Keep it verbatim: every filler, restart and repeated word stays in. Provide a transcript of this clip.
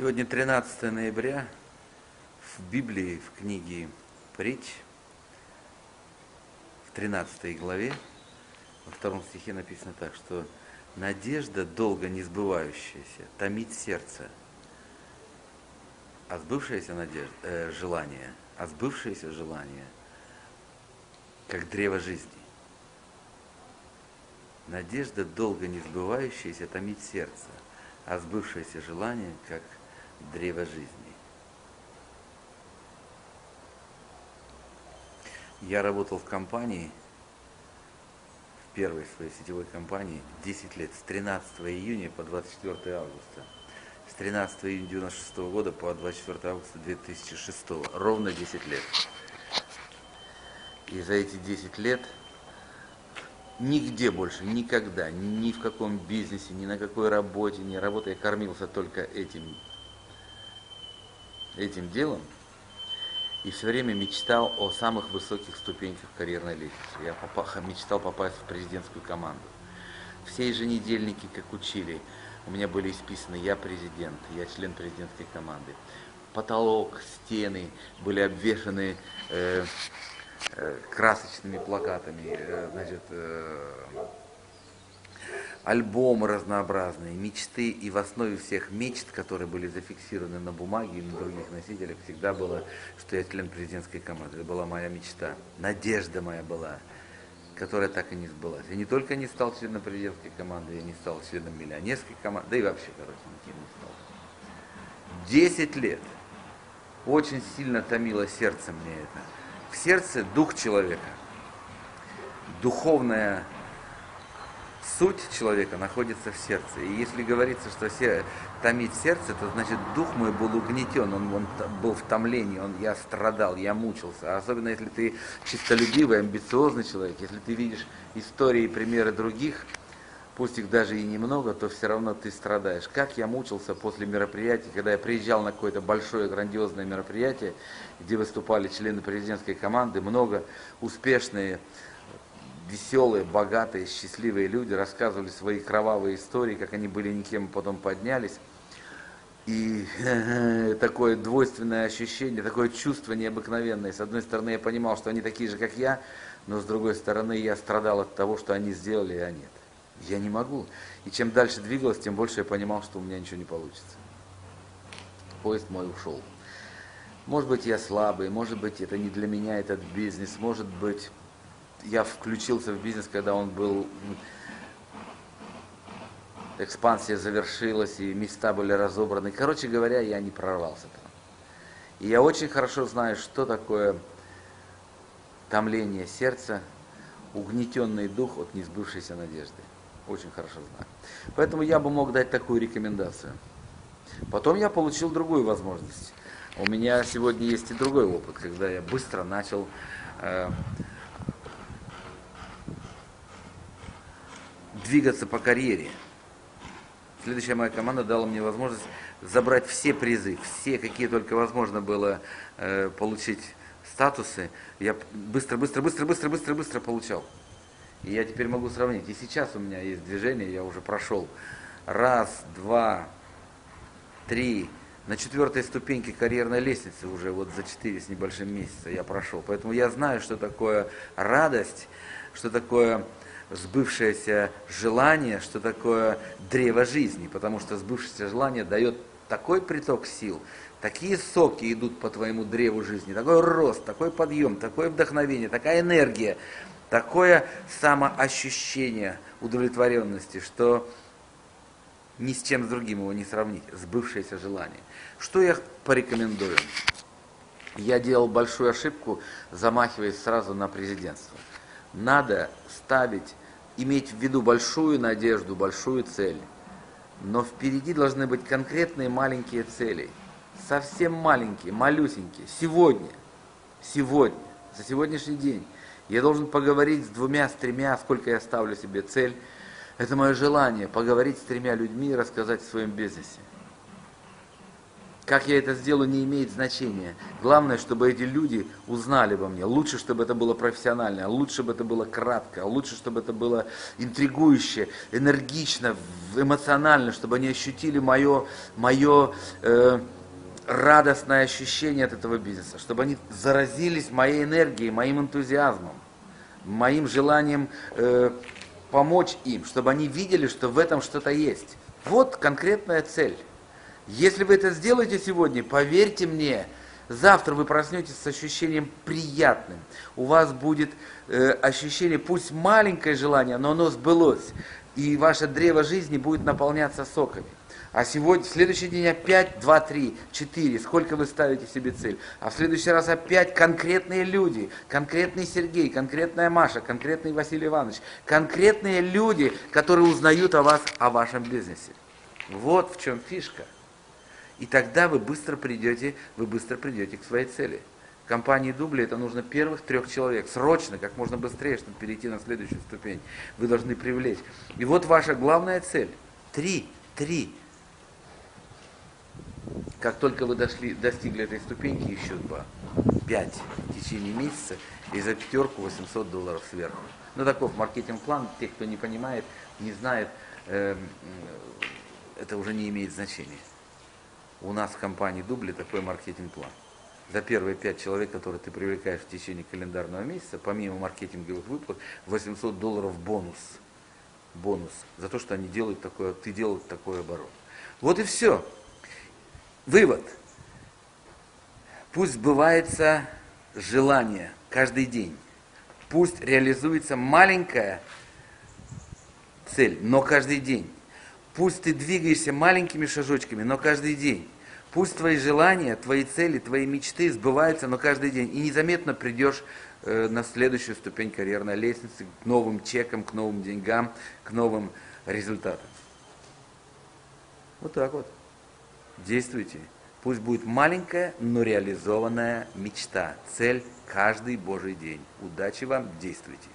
Сегодня тринадцатое ноября, в Библии, в книге Притч, в тринадцатой главе, во втором стихе написано так, что «надежда, долго не сбывающаяся, томит сердце, а сбывшееся надежда, э, желание, а сбывшееся желание, как древо жизни». Надежда, долго не сбывающаяся, томит сердце, а сбывшееся желание, как древо жизни. Я работал в компании, в первой своей сетевой компании, десять лет, с тринадцатого июня по двадцать четвёртое августа. С тринадцатого июня девяносто шестого года по двадцать четвёртое августа две тысячи шестого, ровно десять лет. И за эти десять лет нигде больше, никогда, ни в каком бизнесе, ни на какой работе, ни работая, я кормился только этим, этим делом. И все время мечтал о самых высоких ступеньках карьерной лестницы. Я попал, мечтал попасть в президентскую команду. Все еженедельники, как учили, у меня были исписаны «Я президент», «Я член президентской команды». Потолок, стены были обвешаны... Э, красочными плакатами, значит, альбомы разнообразные, мечты, и в основе всех мечт, которые были зафиксированы на бумаге и на других носителях, всегда было, что я член президентской команды. Это была моя мечта, надежда моя была, которая так и не сбылась. Я не только не стал членом президентской команды, я не стал членом миллионерской команды, да и вообще, короче, никем не стал. Десять лет очень сильно томило сердце мне это. В сердце дух человека, духовная суть человека находится в сердце. И если говорится, что томить сердце, то значит дух мой был угнетен, он, он был в томлении, он, я страдал, я мучился. А особенно если ты честолюбивый, амбициозный человек, если ты видишь истории и примеры других, пусть их даже и немного, то все равно ты страдаешь. Как я мучился после мероприятий, когда я приезжал на какое-то большое, грандиозное мероприятие, где выступали члены президентской команды, много успешные, веселые, богатые, счастливые люди рассказывали свои кровавые истории, как они были никем, потом поднялись. И такое двойственное ощущение, такое чувство необыкновенное. С одной стороны, я понимал, что они такие же, как я, но с другой стороны, я страдал от того, что они сделали, а нет. Я не могу. И чем дальше двигалось, тем больше я понимал, что у меня ничего не получится. Поезд мой ушел. Может быть, я слабый, может быть, это не для меня этот бизнес, может быть, я включился в бизнес, когда он был... Экспансия завершилась, и места были разобраны. Короче говоря, я не прорвался там. И я очень хорошо знаю, что такое томление сердца, угнетенный дух от несбывшейся надежды. Очень хорошо знаю. Поэтому я бы мог дать такую рекомендацию. Потом я получил другую возможность. У меня сегодня есть и другой опыт, когда я быстро начал э, двигаться по карьере. Следующая моя команда дала мне возможность забрать все призы, все, какие только возможно было э, получить статусы, я быстро, быстро, быстро, быстро, быстро, быстро получал. И я теперь могу сравнить. И сейчас у меня есть движение, я уже прошел раз, два, три, на четвертой ступеньке карьерной лестницы уже вот за четыре с небольшим месяца я прошел. Поэтому я знаю, что такое радость, что такое сбывшееся желание, что такое древо жизни, потому что сбывшееся желание дает такой приток сил, такие соки идут по твоему древу жизни, такой рост, такой подъем, такое вдохновение, такая энергия, такое самоощущение удовлетворенности, что ни с чем с другим его не сравнить, сбывшееся желание. Что я порекомендую? Я делал большую ошибку, замахиваясь сразу на президентство. Надо ставить, иметь в виду большую надежду, большую цель. Но впереди должны быть конкретные маленькие цели. Совсем маленькие, малюсенькие. Сегодня, сегодня, за сегодняшний день я должен поговорить с двумя, с тремя, сколько я ставлю себе цель. Это мое желание, поговорить с тремя людьми и рассказать о своем бизнесе. Как я это сделаю, не имеет значения. Главное, чтобы эти люди узнали обо мне. Лучше, чтобы это было профессионально, лучше, чтобы это было кратко, лучше, чтобы это было интригующе, энергично, эмоционально, чтобы они ощутили мое, мое э, радостное ощущение от этого бизнеса, чтобы они заразились моей энергией, моим энтузиазмом, моим желанием э, помочь им, чтобы они видели, что в этом что-то есть. Вот конкретная цель. Если вы это сделаете сегодня, поверьте мне, завтра вы проснетесь с ощущением приятным. У вас будет э, ощущение, пусть маленькое желание, но оно сбылось. И ваше древо жизни будет наполняться соками. А сегодня, в следующий день опять два, три, четыре, сколько вы ставите себе цель. А в следующий раз опять конкретные люди, конкретный Сергей, конкретная Маша, конкретный Василий Иванович, конкретные люди, которые узнают о вас, о вашем бизнесе. Вот в чем фишка. И тогда вы быстро придете, вы быстро придете к своей цели. Компании «Дубли» это нужно первых трех человек. Срочно, как можно быстрее, чтобы перейти на следующую ступень. Вы должны привлечь. И вот ваша главная цель. Три, три. Как только вы дошли, достигли этой ступеньки, еще два, пять в течение месяца, и за пятерку восемьсот долларов сверху. Ну, таков маркетинг-план. Те, кто не понимает, не знает, э, это уже не имеет значения. У нас в компании «Дубли» такой маркетинг-план. За первые пять человек, которые ты привлекаешь в течение календарного месяца, помимо маркетинговых выплат, восемьсот долларов бонус. Бонус за то, что они делают такое, ты делаешь такой оборот. Вот и все. Вывод. Пусть сбывается желание каждый день. Пусть реализуется маленькая цель, но каждый день. Пусть ты двигаешься маленькими шажочками, но каждый день. Пусть твои желания, твои цели, твои мечты сбываются, но каждый день. И незаметно придешь э, на следующую ступень карьерной лестницы, к новым чекам, к новым деньгам, к новым результатам. Вот так вот. Действуйте. Пусть будет маленькая, но реализованная мечта, цель каждый божий день. Удачи вам, действуйте.